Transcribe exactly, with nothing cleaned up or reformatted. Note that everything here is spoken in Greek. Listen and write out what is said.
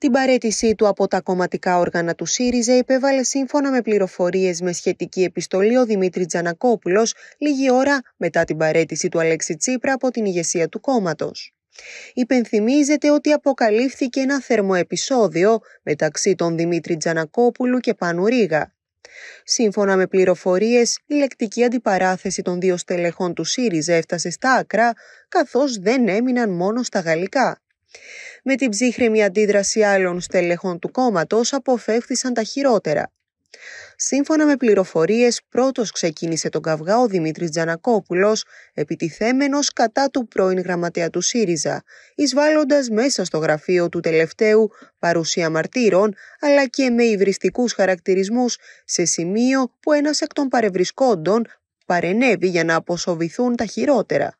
Την παραίτησή του από τα κομματικά όργανα του ΣΥΡΙΖΑ υπέβαλε σύμφωνα με πληροφορίες με σχετική επιστολή ο Δημήτρης Τζανακόπουλος λίγη ώρα μετά την παραίτηση του Αλέξη Τσίπρα από την ηγεσία του κόμματος. Υπενθυμίζεται ότι αποκαλύφθηκε ένα θερμό επεισόδιο μεταξύ των Δημήτρη Τζανακόπουλου και Πάνου Ρήγα. Σύμφωνα με πληροφορίες, η λεκτική αντιπαράθεση των δύο στελεχών του ΣΥΡΙΖΑ έφτασε στα άκρα, καθώς δεν έμειναν μόνο στα γαλλικά. Με την ψύχρεμη αντίδραση άλλων στελεχών του κόμματος αποφεύχθησαν τα χειρότερα. Σύμφωνα με πληροφορίες, πρώτος ξεκίνησε τον καυγά ο Δημήτρης Τζανακόπουλος, επιτιθέμενος κατά του πρώην γραμματέα του ΣΥΡΙΖΑ, εισβάλλοντας μέσα στο γραφείο του τελευταίου παρουσία μαρτύρων, αλλά και με υβριστικούς χαρακτηρισμούς, σε σημείο που ένας εκ των παρευρισκόντων παρενέβη για να αποσοβηθούν τα χειρότερα.